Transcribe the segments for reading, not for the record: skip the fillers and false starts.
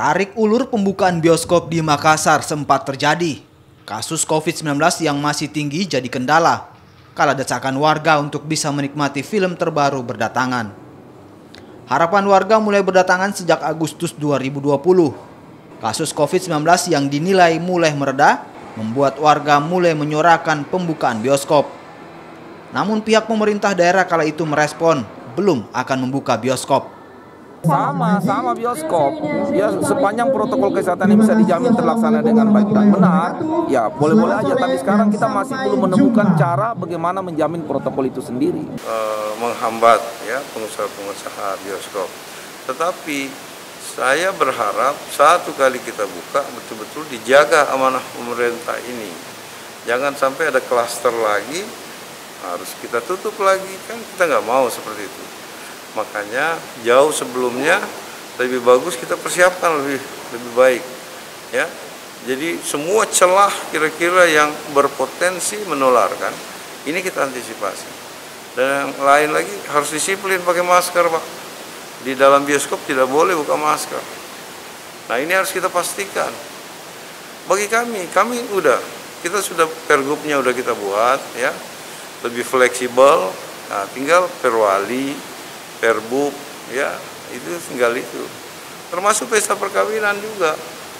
Tarik ulur pembukaan bioskop di Makassar sempat terjadi. Kasus COVID-19 yang masih tinggi jadi kendala, kala desakan warga untuk bisa menikmati film terbaru berdatangan. Harapan warga mulai berdatangan sejak Agustus 2020. Kasus COVID-19 yang dinilai mulai mereda membuat warga mulai menyorakan pembukaan bioskop. Namun pihak pemerintah daerah kala itu merespon belum akan membuka bioskop. Sama bioskop, ya sepanjang protokol kesehatan yang bisa dijamin terlaksana dengan baik dan benar, ya boleh-boleh aja. Tapi sekarang kita masih belum menemukan cara bagaimana menjamin protokol itu sendiri. Menghambat ya pengusaha-pengusaha bioskop. Tetapi saya berharap satu kali kita buka betul-betul dijaga amanah pemerintah ini. Jangan sampai ada klaster lagi, harus kita tutup lagi, kan kita nggak mau seperti itu. Makanya jauh sebelumnya lebih bagus kita persiapkan lebih baik, ya. Jadi semua celah kira-kira yang berpotensi menularkan ini kita antisipasi. Dan yang lain lagi harus disiplin pakai masker, Pak. Di dalam bioskop tidak boleh buka masker. Nah ini harus kita pastikan. Bagi kami kita sudah pergubnya udah kita buat, ya, lebih fleksibel. Nah, tinggal perwali, perbuk, ya, itu tinggal itu. Termasuk pesta perkawinan juga,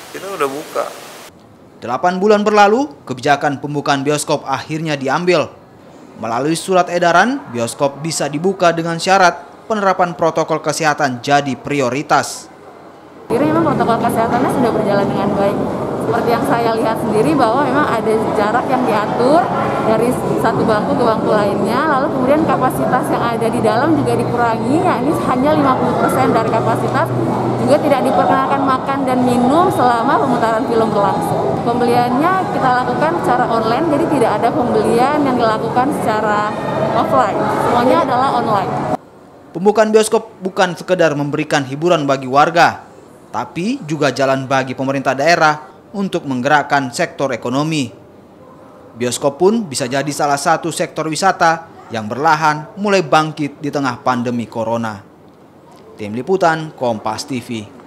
kita udah buka. 8 bulan berlalu, kebijakan pembukaan bioskop akhirnya diambil. Melalui surat edaran, bioskop bisa dibuka dengan syarat penerapan protokol kesehatan jadi prioritas. Jadi memang protokol kesehatannya sudah berjalan dengan baik. Seperti yang saya lihat sendiri bahwa memang ada jarak yang diatur dari satu bangku ke bangku lainnya, lalu kemudian kapasitas yang ada di dalam juga dikurangi, yakni hanya 50% dari kapasitas, juga tidak diperkenalkan makan dan minum selama pemutaran film berlangsung. Pembeliannya kita lakukan secara online, jadi tidak ada pembelian yang dilakukan secara offline, semuanya adalah online. Pembukaan bioskop bukan sekedar memberikan hiburan bagi warga, tapi juga jalan bagi pemerintah daerah untuk menggerakkan sektor ekonomi. Bioskop pun bisa jadi salah satu sektor wisata yang perlahan mulai bangkit di tengah pandemi corona. Tim liputan Kompas TV.